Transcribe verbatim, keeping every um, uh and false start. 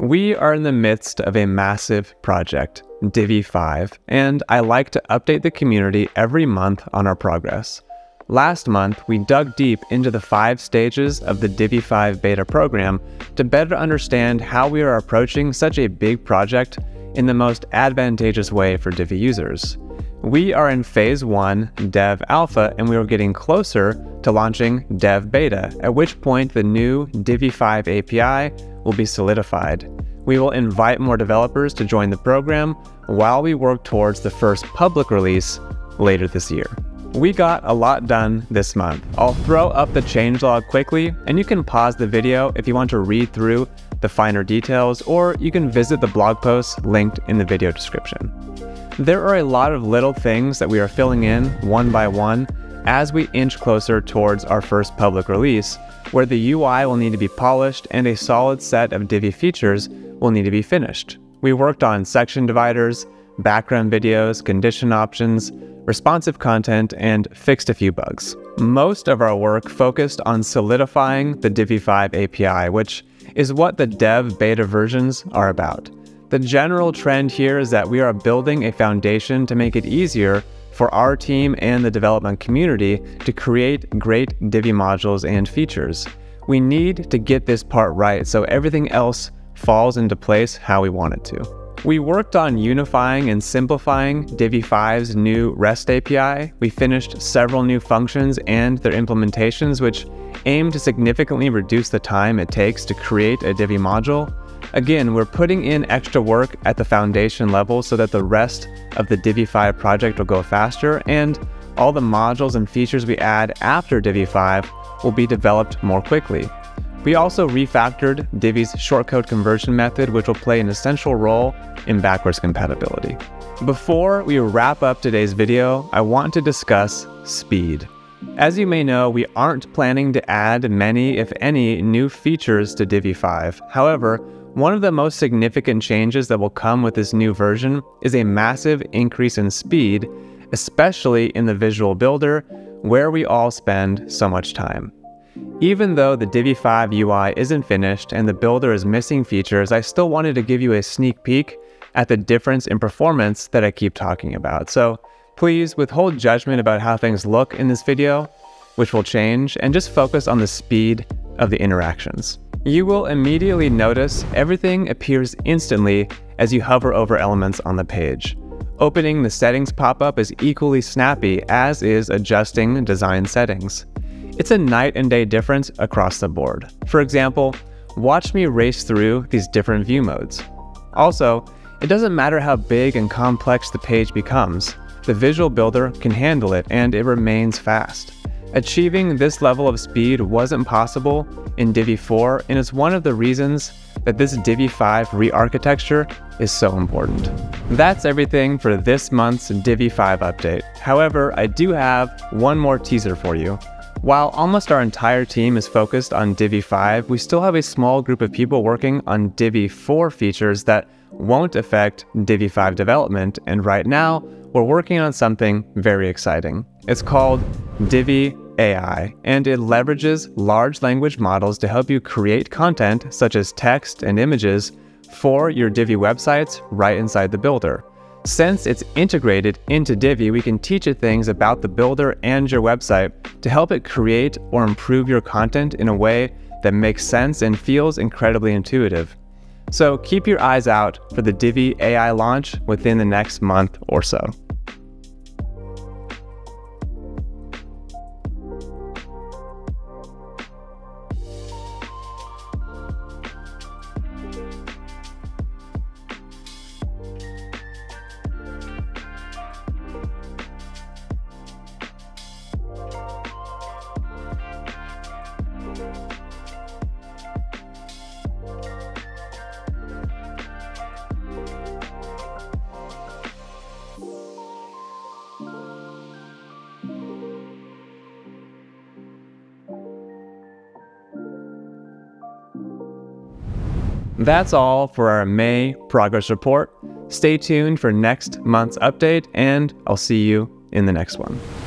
We are in the midst of a massive project, Divi five, and I like to update the community every month on our progress. Last month, we dug deep into the five stages of the Divi five beta program to better understand how we are approaching such a big project in the most advantageous way for Divi users. We are in phase one, Dev Alpha, and we are getting closer to launching Dev Beta, at which point the new Divi five A P I will be solidified. We will invite more developers to join the program while we work towards the first public release later this year. We got a lot done this month. I'll throw up the changelog quickly, and you can pause the video if you want to read through the finer details, or you can visit the blog post linked in the video description. There are a lot of little things that we are filling in one by one as we inch closer towards our first public release, where the U I will need to be polished and a solid set of Divi features will need to be finished. We worked on section dividers, background videos, condition options, responsive content, and fixed a few bugs. Most of our work focused on solidifying the Divi five A P I, which is what the dev beta versions are about. The general trend here is that we are building a foundation to make it easier for our team and the development community to create great Divi modules and features. We need to get this part right so everything else falls into place how we want it to. We worked on unifying and simplifying Divi five's new REST A P I. We finished several new functions and their implementations, which aim to significantly reduce the time it takes to create a Divi module. Again, we're putting in extra work at the foundation level so that the rest of the Divi five project will go faster, and all the modules and features we add after Divi five will be developed more quickly. We also refactored Divi's shortcode conversion method, which will play an essential role in backwards compatibility. Before we wrap up today's video, I want to discuss speed. As you may know, we aren't planning to add many, if any, new features to Divi five. However, one of the most significant changes that will come with this new version is a massive increase in speed, especially in the visual builder, where we all spend so much time. Even though the Divi five U I isn't finished and the builder is missing features, I still wanted to give you a sneak peek at the difference in performance that I keep talking about. So please withhold judgment about how things look in this video, which will change, and just focus on the speed of the interactions. You will immediately notice everything appears instantly as you hover over elements on the page. Opening the settings pop-up is equally snappy, as is adjusting design settings. It's a night and day difference across the board. For example, watch me race through these different view modes. Also, it doesn't matter how big and complex the page becomes, the visual builder can handle it and it remains fast. Achieving this level of speed wasn't possible in Divi four, and it's one of the reasons that this Divi five re-architecture is so important. That's everything for this month's Divi five update. However, I do have one more teaser for you. While almost our entire team is focused on Divi five, we still have a small group of people working on Divi four features that won't affect Divi five development, and right now, we're working on something very exciting. It's called Divi A I, and it leverages large language models to help you create content, such as text and images, for your Divi websites right inside the builder. Since it's integrated into Divi, we can teach it things about the builder and your website to help it create or improve your content in a way that makes sense and feels incredibly intuitive. So keep your eyes out for the Divi A I launch within the next month or so. That's all for our May progress report. Stay tuned for next month's update, and I'll see you in the next one.